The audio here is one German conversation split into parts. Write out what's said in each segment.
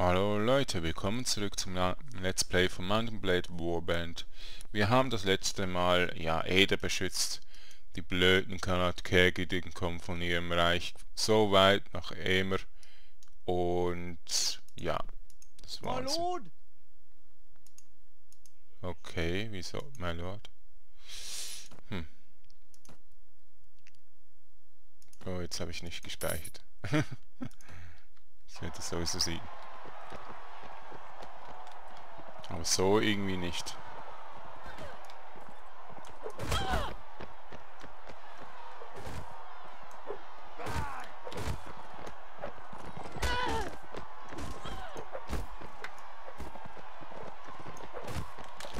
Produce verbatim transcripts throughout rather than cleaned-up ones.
Hallo Leute, willkommen zurück zum Let's Play von Mount und Blade Warband. Wir haben das letzte Mal, ja, Eder beschützt. Die blöden Kergit kommen von ihrem Reich so weit nach Emer. Und ja, das war's. Okay, wieso, mein Lord? Hm. Oh, jetzt habe ich nicht gespeichert. Ich werde das sowieso sehen. Aber so irgendwie nicht.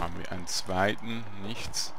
Haben wir einen zweiten? Nichts.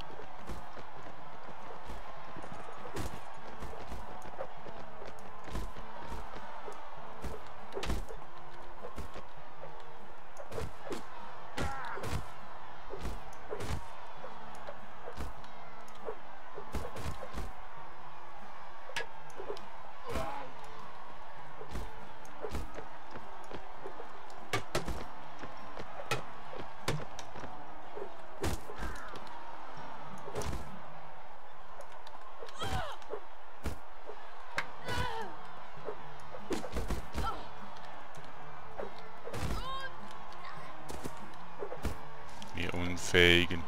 Fähigen.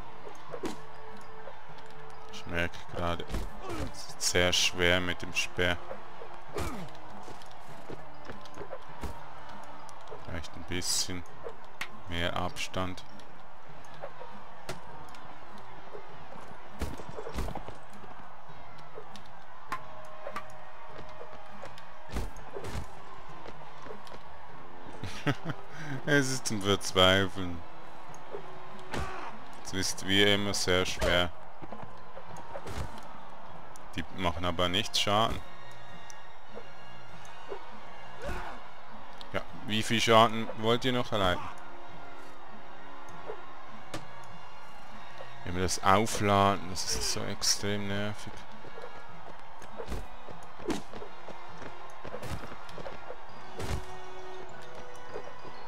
Ich merke gerade, es ist sehr schwer mit dem Speer. Vielleicht ein bisschen mehr Abstand. Es ist zum Verzweifeln. Ist wie immer sehr schwer. Die machen aber nichts Schaden. Ja, wie viel Schaden wollt ihr noch erleiden? Immer das Aufladen, das ist so extrem nervig.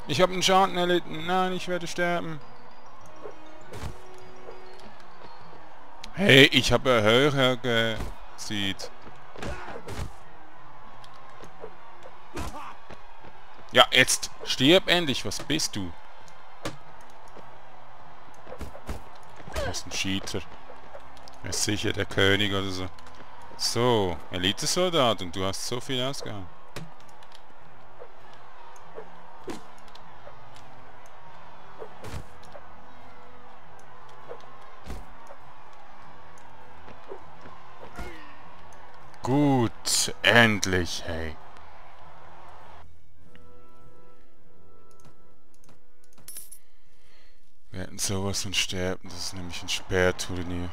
Ich habe einen Schaden erlitten. Nein, ich werde sterben. Hey, ich habe höher gesieht. Ja, jetzt stirb endlich. Was bist du? Das ist ein Cheater. Er ist sicher der König oder so. So, Elite-Soldat und du hast so viel ausgehauen. Gut, endlich, hey. Wir hätten sowas von sterben, das ist nämlich ein Sperrturnier.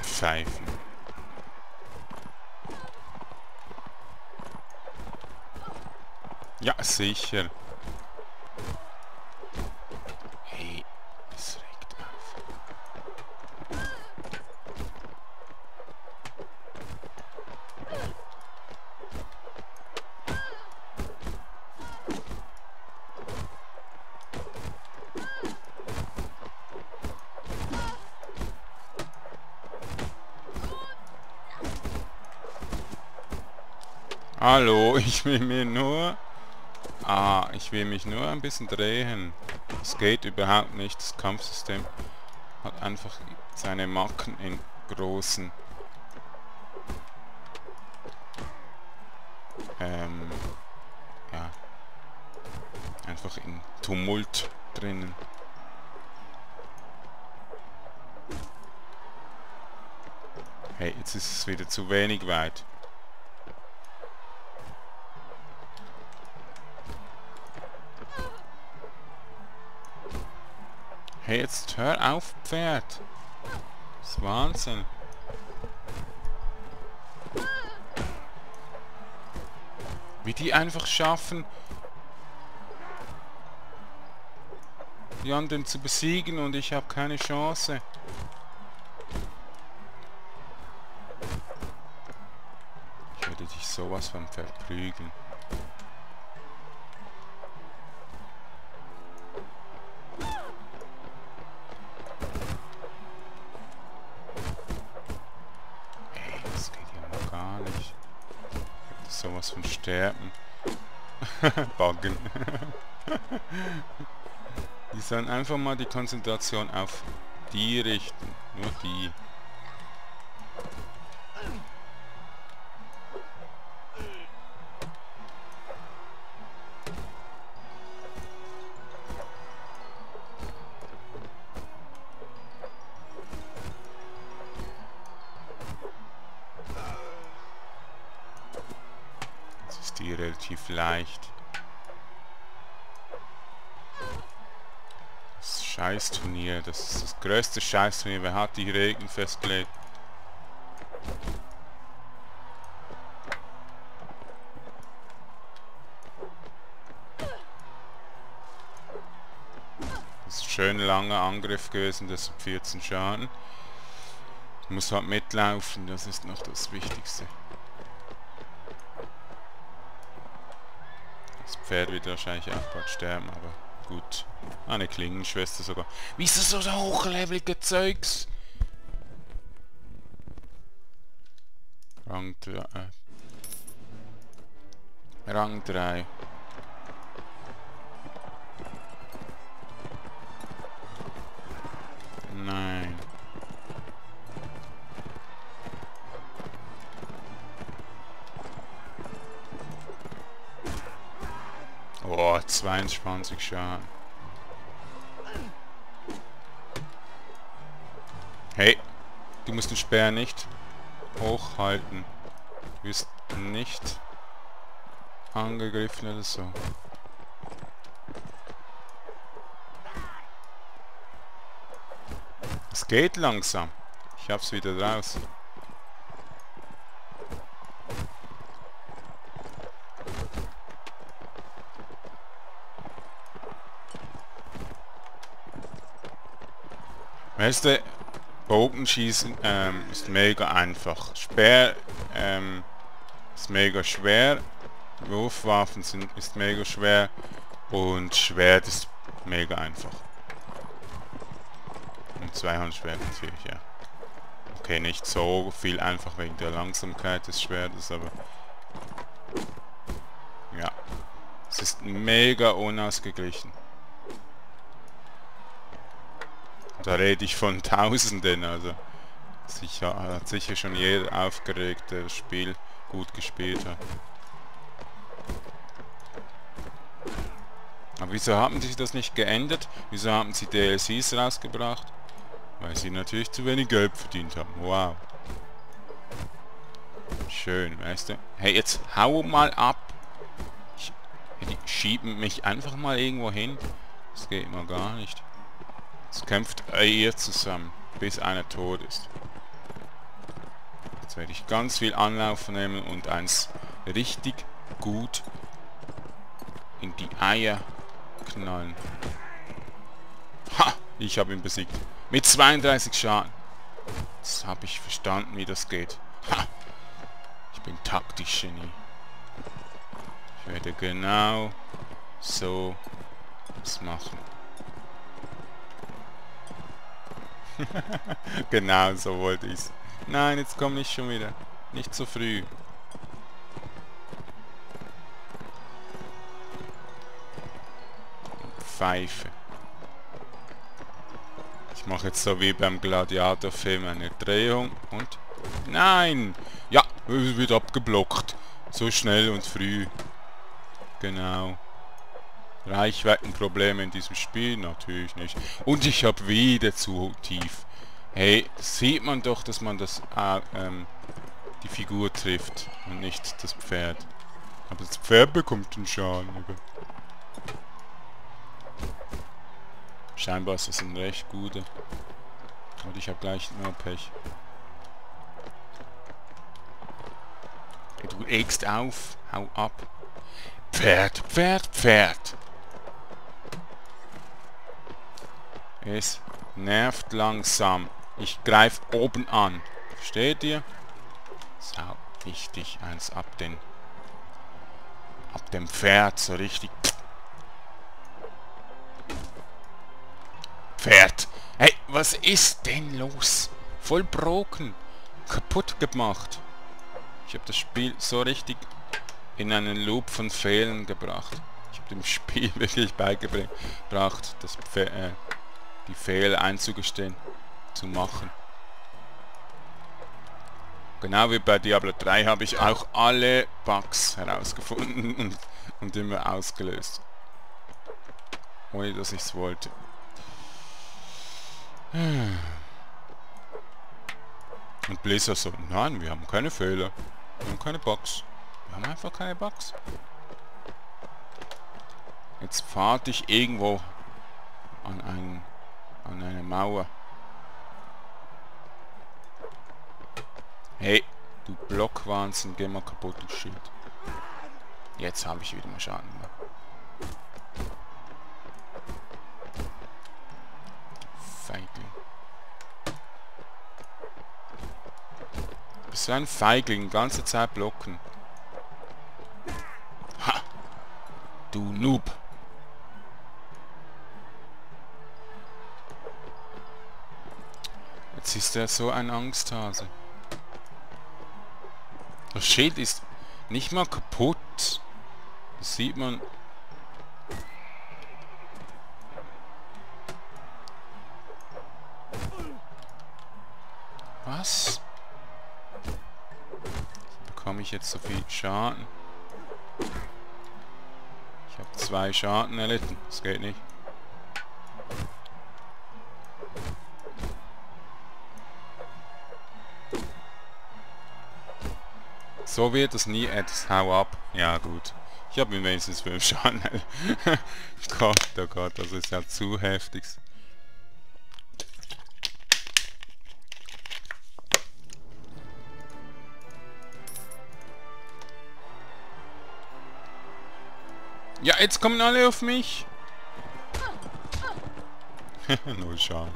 Pfeifen. Ja, sicher. Hey, es regt auf. Hallo, ich will mir nur... Ah, ich will mich nur ein bisschen drehen. Es geht überhaupt nicht. Das Kampfsystem hat einfach seine Macken in großen. Ähm, ja. Einfach in Tumult drinnen. Hey, jetzt ist es wieder zu wenig weit. Hey, jetzt hör auf, Pferd! Das ist Wahnsinn! Wie die einfach schaffen... die anderen zu besiegen und ich habe keine Chance. Ich würde dich sowas von verprügeln. Ey, das geht ja noch gar nicht. Ich würde sowas von sterben. Buggen. Die sollen einfach mal die Konzentration auf die richten. Nur die. Das ist die relativ leicht. Scheißturnier, das ist das größte Scheißturnier. Wer hat die Regeln festgelegt? Das ist ein schön langer Angriff gewesen, das sind vierzehn Schaden. Ich muss halt mitlaufen, das ist noch das Wichtigste. Das Pferd wird wahrscheinlich auch bald sterben, aber... Gut. Eine Klingenschwester sogar. Wieso so hochlevelige Zeugs? Rang drei. Äh. Rang drei. Nein. Oh, zweiundzwanzig Schaden. Hey, du musst den Speer nicht hochhalten. Du wirst nicht angegriffen oder so. Es geht langsam. Ich hab's wieder raus. Weißt du, Bogenschießen ähm, ist mega einfach. Speer ähm, ist mega schwer. Wurfwaffen sind ist mega schwer. Und Schwert ist mega einfach. Und Zweihandschwert natürlich, ja. Okay, nicht so viel einfach wegen der Langsamkeit des Schwertes, aber... Ja. Es ist mega unausgeglichen. Da rede ich von Tausenden, also sicher, hat sicher schon jeder aufgeregt, der das Spiel gut gespielt hat. Aber wieso haben sie das nicht geändert? Wieso haben sie D L Cs rausgebracht? Weil sie natürlich zu wenig Geld verdient haben. Wow. Schön, weißt du? Hey, jetzt hau mal ab! Ich, die schieben mich einfach mal irgendwo hin. Das geht mal gar nicht. Es kämpft ihr zusammen, bis einer tot ist. Jetzt werde ich ganz viel Anlauf nehmen und eins richtig gut in die Eier knallen. Ha! Ich habe ihn besiegt. Mit zweiunddreißig Schaden. Jetzt habe ich verstanden, wie das geht. Ha! Ich bin taktisch Genie. Ich werde genau so das machen. Genau so wollte ich es. Nein, jetzt komm nicht schon wieder. Nicht zu früh. Pfeife. Ich mache jetzt so wie beim Gladiator-Film eine Drehung und... Nein! Ja, wird abgeblockt. So schnell und früh. Genau. Reichweitenprobleme in diesem Spiel? Natürlich nicht. Und ich habe wieder zu tief. Hey, sieht man doch, dass man das äh, ähm, die Figur trifft und nicht das Pferd. Aber das Pferd bekommt den Schaden über. Scheinbar ist das ein recht guter. Und ich habe gleich nur Pech. Du eckst auf, hau ab. Pferd, Pferd, Pferd. Es nervt langsam. Ich greife oben an. Versteht ihr? Sau wichtig. Eins ab den... Ab dem Pferd so richtig. Pferd. Hey, was ist denn los? Voll broken. Kaputt gemacht. Ich habe das Spiel so richtig in einen Loop von Fehlern gebracht. Ich habe dem Spiel wirklich beigebracht, das Pfe äh, die Fehler einzugestehen, zu machen. Genau wie bei Diablo drei habe ich auch alle Bugs herausgefunden und, und immer ausgelöst. Ohne dass ich es wollte. Und Blizzard so, nein, wir haben keine Fehler. Wir haben keine Bugs. Wir haben einfach keine Bugs. Jetzt fahrt ich irgendwo an, ein, an eine Mauer. Hey, du Blockwahnsinn, geh mal kaputt, du Schild. Jetzt habe ich wieder mal Schaden gemacht. Feigling. Bist du ein Feigling, ganze Zeit blocken. Ha! Du Noob! Jetzt ist er so ein Angsthase. Das Schild ist nicht mal kaputt. Das sieht man. Was? Bekomme ich jetzt so viel Schaden? Ich habe zwei Schaden erlitten. Das geht nicht. So wird es nie etwas. Hau ab. Ja gut. Ich habe mir wenigstens fünf Schaden. Gott, oh Gott, das ist ja zu heftig. Ja, jetzt kommen alle auf mich. Null Schaden.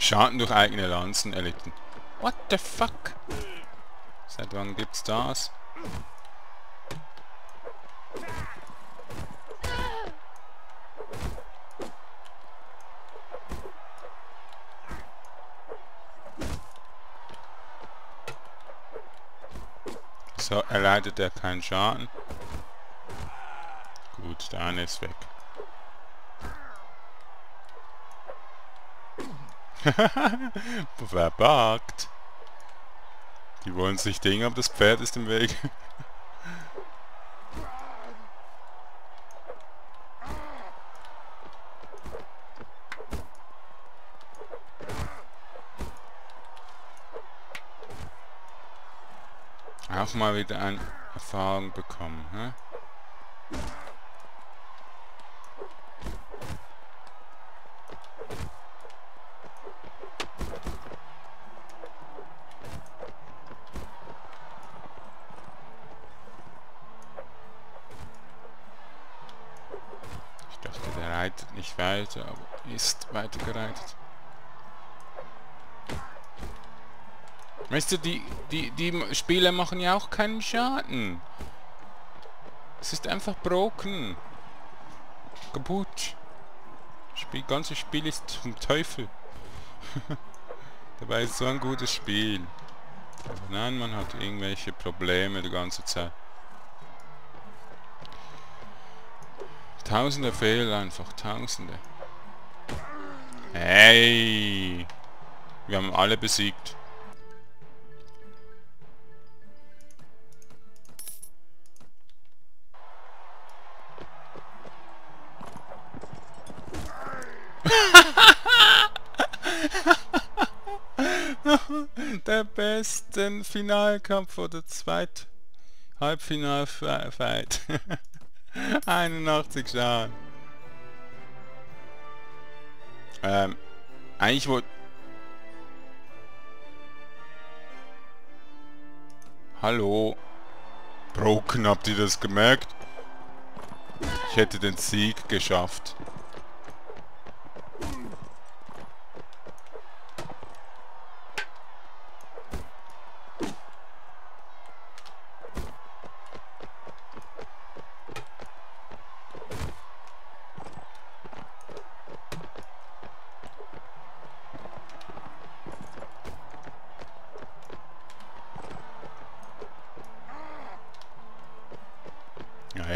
Schaden durch eigene Lanzen erlitten. What the fuck? Seit wann gibt's das? So, erleidet er keinen Schaden. Gut, der eine ist weg. Verpackt. Die wollen sich Dinge, aber das Pferd ist im Weg. Auch mal wieder eine Erfahrung bekommen, ne? Nicht weiter, aber ist weitergereitet. Weißt du, die, die, die Spieler machen ja auch keinen Schaden. Es ist einfach broken. Kaputt. Das ganze Spiel ist zum Teufel. Dabei ist so ein gutes Spiel. Aber nein, man hat irgendwelche Probleme die ganze Zeit. Tausende Fehler, einfach Tausende. Hey! Wir haben alle besiegt. Der beste Finalkampf oder zweit Halbfinalfight. einundachtzig Schaden. Ähm, eigentlich wollte... Hallo. Broken, habt ihr das gemerkt? Ich hätte den Sieg geschafft.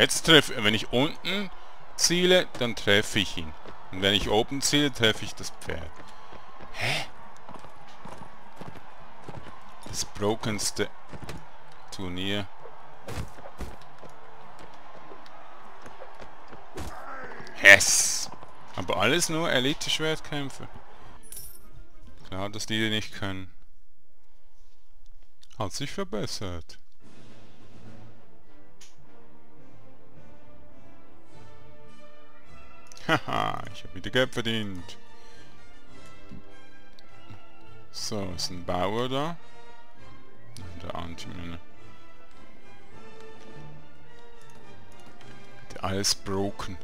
Jetzt treffe ich. Wenn ich unten ziele, dann treffe ich ihn. Und wenn ich oben ziele, treffe ich das Pferd. Hä? Das brokenste Turnier. Yes! Aber alles nur Elite-Schwertkämpfe. Klar, dass die nicht können. Hat sich verbessert. Haha, ich habe wieder Geld verdient. So, ist ein Bauer da. Der Antimine. Alles broken.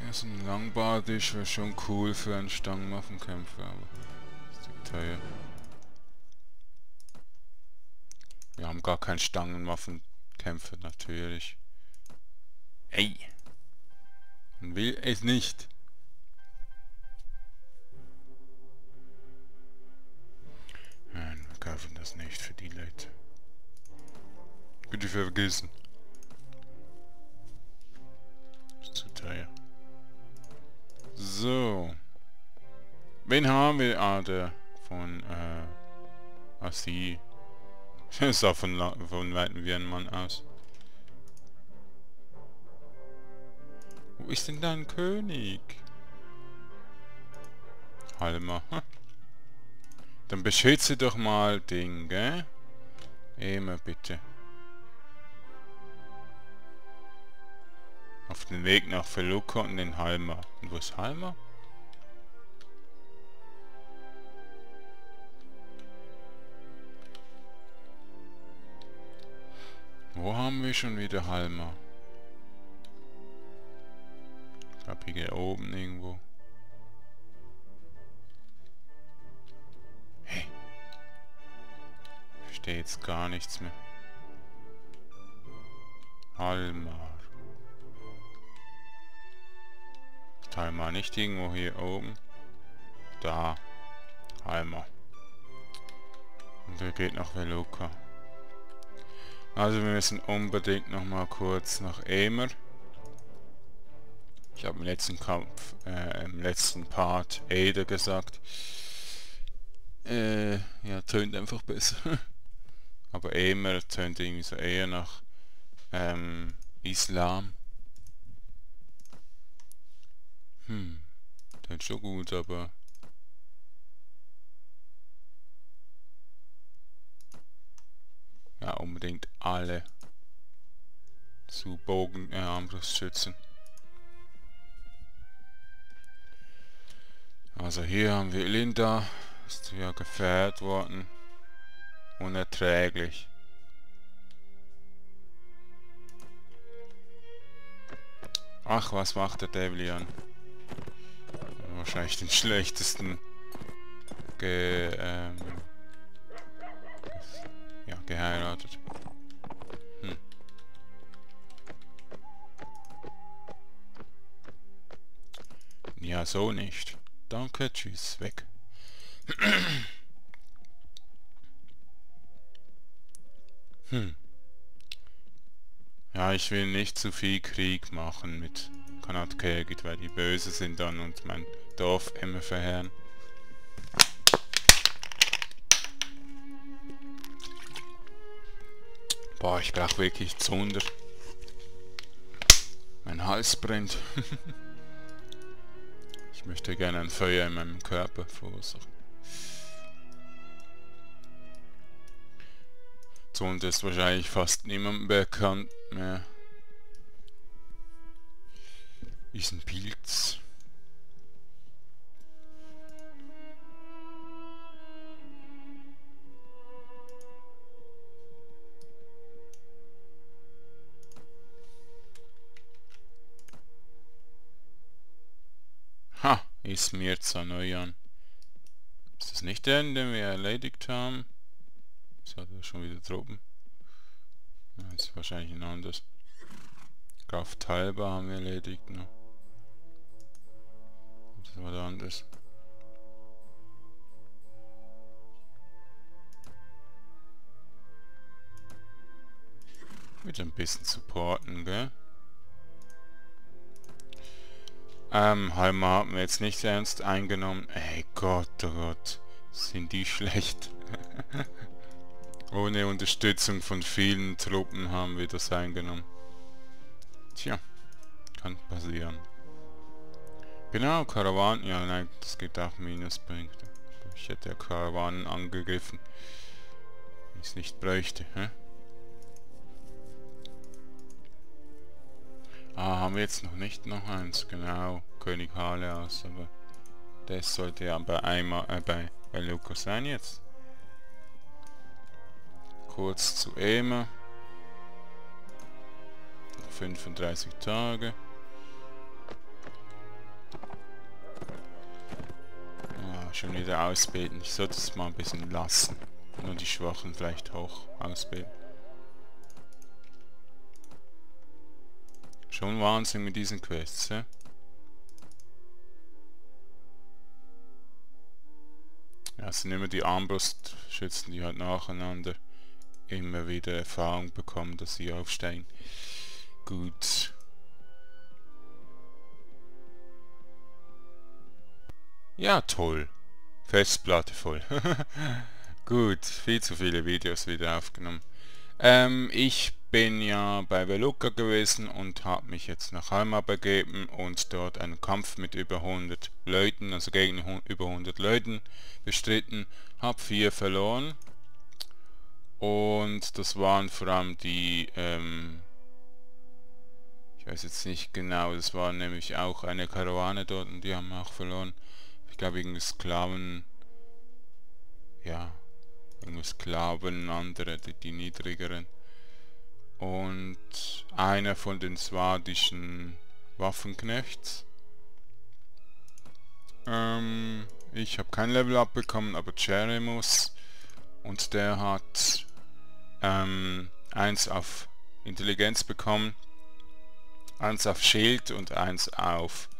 Ja, so ein Langbartisch wäre schon cool für einen Stangenwaffenkämpfer, aber ist zu teuer. Wir haben gar keinen Stangenwaffenkämpfer, natürlich. Ey! Man will es nicht. Nein, wir kaufen das nicht für die Leute. Bitte vergessen. Ist zu teuer. So. Wen haben wir? Ah, der von äh... Asi. Das sah von, von Weitem wie ein Mann aus. Wo ist denn dein König? Halmar. Hm. Dann beschütze doch mal Ding, gell? Emer, bitte. Auf den Weg nach Veluca und den Halmar. Und wo ist Halmar? Wo haben wir schon wieder Halmar? Ich glaube hier oben irgendwo. Hey. Ich verstehe jetzt gar nichts mehr. Halmar. Heimer, nicht irgendwo hier oben. Da. Heimer. Und er geht nach Veluca. Also wir müssen unbedingt noch mal kurz nach Emer. Ich habe im letzten Kampf, äh, im letzten Part Eder gesagt. Äh, ja, tönt einfach besser. Aber Emer tönt irgendwie so eher nach ähm, Islam. Hm, das ist schon gut, aber... Ja, unbedingt alle zu Bogen, äh, Armbrustschützen. Also hier haben wir Linda, ist ja gefährdet worden. Unerträglich. Ach, was macht der Devlian? Wahrscheinlich den schlechtesten ge, ähm, ja, geheiratet. Hm. Ja, so nicht. Danke, tschüss, weg. Hm. Ja, ich will nicht zu viel Krieg machen mit Kergit, weil die böse sind dann und mein Dorf immer verheeren. Boah, ich brauche wirklich Zunder. Mein Hals brennt. Ich möchte gerne ein Feuer in meinem Körper verursachen. Zunder ist wahrscheinlich fast niemandem bekannt mehr. Ist ein Pilz. Ha, ist mir zu neu an. Ist das nicht der, den wir erledigt haben? Jetzt hat er schon wieder Truppen. Ja, ist wahrscheinlich ein anderes. Graf Talba haben wir erledigt, ne? Das war da anders. Mit ein bisschen supporten, gell? Ähm, Heimer haben wir jetzt nicht ernst eingenommen. Ey Gott, oh Gott. Sind die schlecht. Ohne Unterstützung von vielen Truppen haben wir das eingenommen. Tja, kann passieren. Genau, Karawanen. Ja, nein, das geht auch Minuspunkte. Ich hätte ja Karawanen angegriffen. Wenn ich es nicht bräuchte. Hä? Ah, haben wir jetzt noch nicht noch eins. Genau, König Haleas. Aber das sollte ja bei Eimer, äh, bei, bei Veluca sein jetzt. Kurz zu Emer. fünfunddreißig Tage. Ah, schon wieder ausbeten. Ich sollte es mal ein bisschen lassen. Nur die Schwachen vielleicht auch ausbeten. Schon Wahnsinn mit diesen Quests, ja? Ja, es sind immer die Armbrustschützen, die halt nacheinander immer wieder Erfahrung bekommen, dass sie aufsteigen. Gut. Ja, toll. Festplatte voll. Gut, viel zu viele Videos wieder aufgenommen. Ähm, ich bin ja bei Veluca gewesen und habe mich jetzt nach Haima begeben und dort einen Kampf mit über hundert Leuten, also gegen über hundert Leuten bestritten. Habe vier verloren. Und das waren vor allem die, ähm, ich weiß jetzt nicht genau, das war nämlich auch eine Karawane dort und die haben auch verloren. Ich glaube irgendwie Sklaven, ja, irgendwie Sklaven, andere, die, die niedrigeren. Und einer von den swardischen Waffenknechts. Ähm, ich habe kein Level abbekommen, aber Cherimus. Und der hat ähm, eins auf Intelligenz bekommen, eins auf Schild und eins auf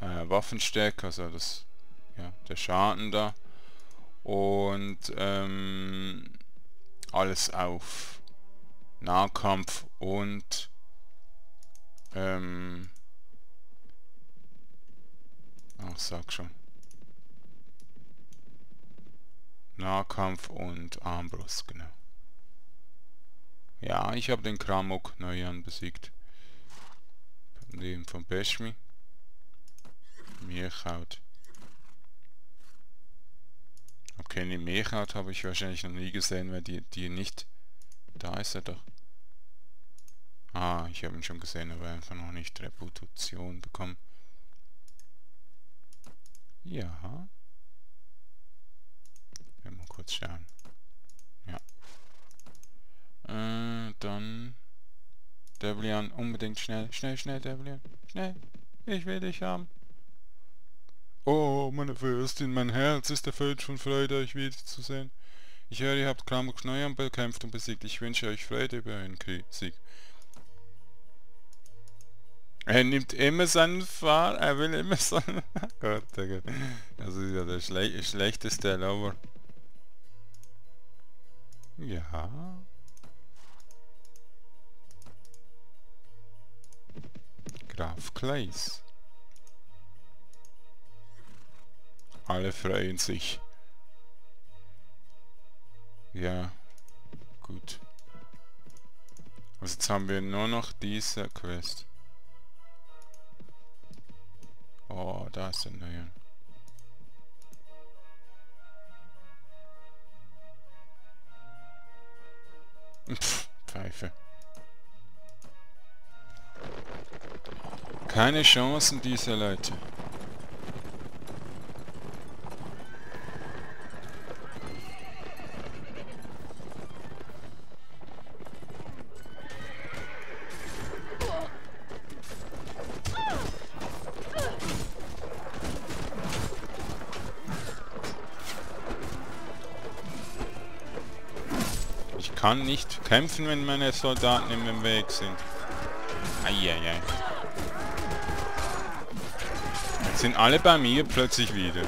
äh, Waffenstärke, also das, ja, der Schaden da, und ähm, alles auf Nahkampf und ähm, ach, sag schon, Nahkampf und Armbrust, genau. Ja, ich habe den Kramok neu anbesiegt. Dem von Beshmi Mirchaut. Okay, die Mirchaut habe ich wahrscheinlich noch nie gesehen, weil die, die nicht... Da ist er doch. Ah, ich habe ihn schon gesehen, aber einfach noch nicht Reputation bekommen. Ja. Mal kurz schauen. Ja. Äh, dann... Devlian, unbedingt schnell, schnell, schnell, Devlian. Schnell, ich will dich haben. Oh, meine Fürstin, mein Herz ist erfüllt von Freude, euch wiederzusehen. Ich höre, ihr habt Kramok Neuern bekämpft und besiegt. Ich wünsche euch Freude über euren Sieg. Er nimmt immer seinen Fahr, er will immer seinen... Gott, oh Gott. Das ist ja der Schle schlechteste Lover. Ja. Graf Kleis. Alle freuen sich. Ja, gut. Also jetzt haben wir nur noch diese Quest. Oh, da ist ein neuer. Pff, Pfeife. Keine Chancen dieser Leute. Ich kann nicht kämpfen, wenn meine Soldaten im Weg sind. Eieiei. Sind alle bei mir plötzlich wieder.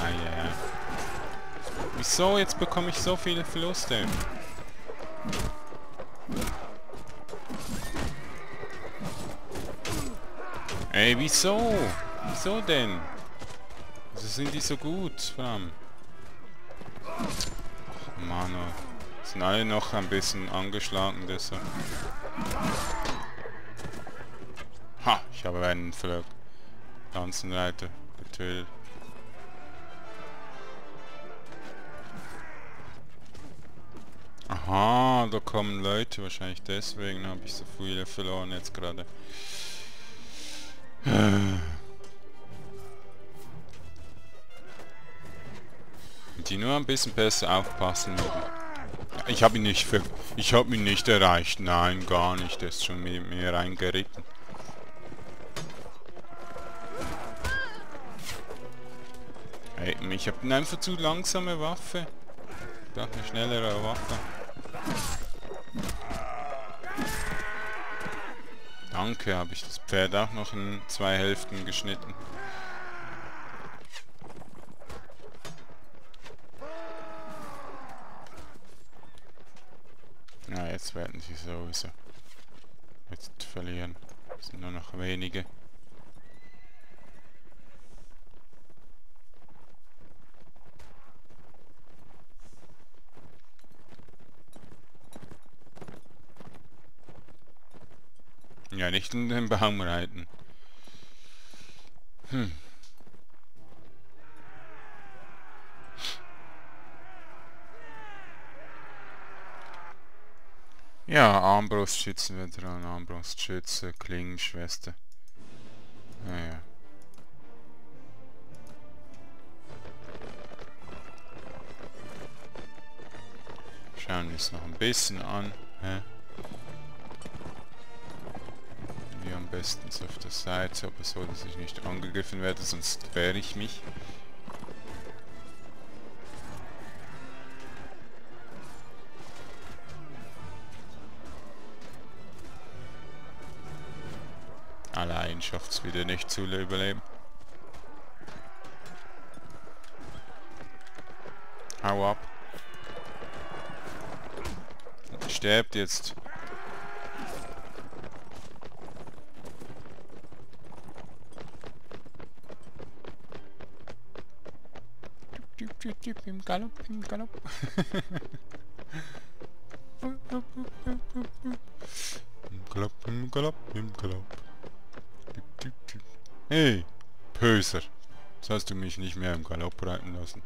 Ah, yeah. Wieso? Jetzt bekomme ich so viele Verluste. Ey, wieso? Wieso denn? Wieso sind die so gut? Bam. Oh Mann, oh. Sind alle noch ein bisschen angeschlagen deshalb. Ha, ich habe einen Pflanzenreiter getötet. Aha, da kommen Leute, wahrscheinlich deswegen habe ich so viele verloren jetzt gerade. Die nur ein bisschen besser aufpassen müssen. Ich habe ihn nicht ver ich habe ihn nicht erreicht. Nein, gar nicht. Der ist schon mit mir reingeritten. Ey, ich habe einfach zu langsame Waffe. Ich brauche eine schnellere Waffe. Danke, habe ich das Pferd auch noch in zwei Hälften geschnitten. Na, jetzt werden sie sowieso jetzt verlieren. Es sind nur noch wenige. Ja, nicht in den Baum reiten. Hm. Ja, Armbrustschützen wir dran, Armbrustschütze, Klingenschwester. Naja. Schauen wir es noch ein bisschen an. Hä? Wir am besten auf der Seite, aber so, dass ich nicht angegriffen werde, sonst wehre ich mich. Allein schafft es wieder nicht zu überleben. Hau ab. Sterbt jetzt. Im Galopp, im Galopp. Im Galopp, im Galopp, im Galopp. Hey, Pöser. Jetzt hast du mich nicht mehr im Galopp reiten lassen.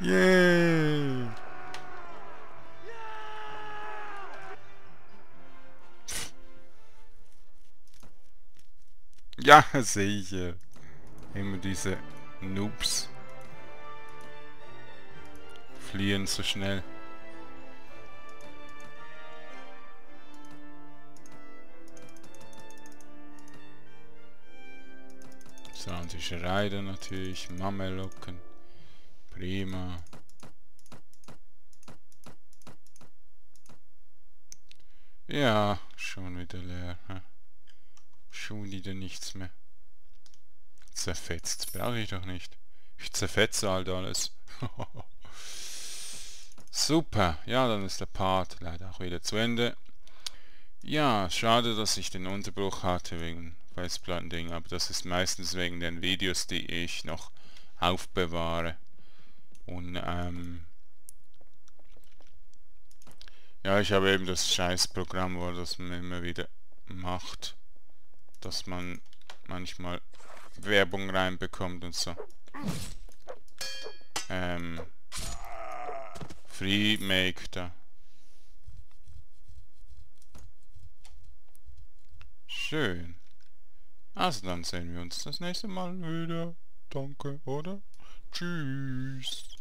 Yay! Yeah. Ja, sehe ich. Ja. Immer diese Noobs fliehen so schnell. Sansische Reiter natürlich, Mamelucken, prima. Ja, schon wieder leer. Hm? Schon wieder nichts mehr. Zerfetzt. Brauche ich doch nicht. Ich zerfetze halt alles. Super. Ja, dann ist der Part leider auch wieder zu Ende. Ja, schade, dass ich den Unterbruch hatte wegen Festplatten-Ding, aber das ist meistens wegen den Videos, die ich noch aufbewahre. Und, ähm... ja, ich habe eben das Scheißprogramm, wo das man immer wieder macht, dass man manchmal Werbung reinbekommt und so. Ähm. Freemake da. Schön. Also dann sehen wir uns das nächste Mal wieder. Danke, oder? Tschüss.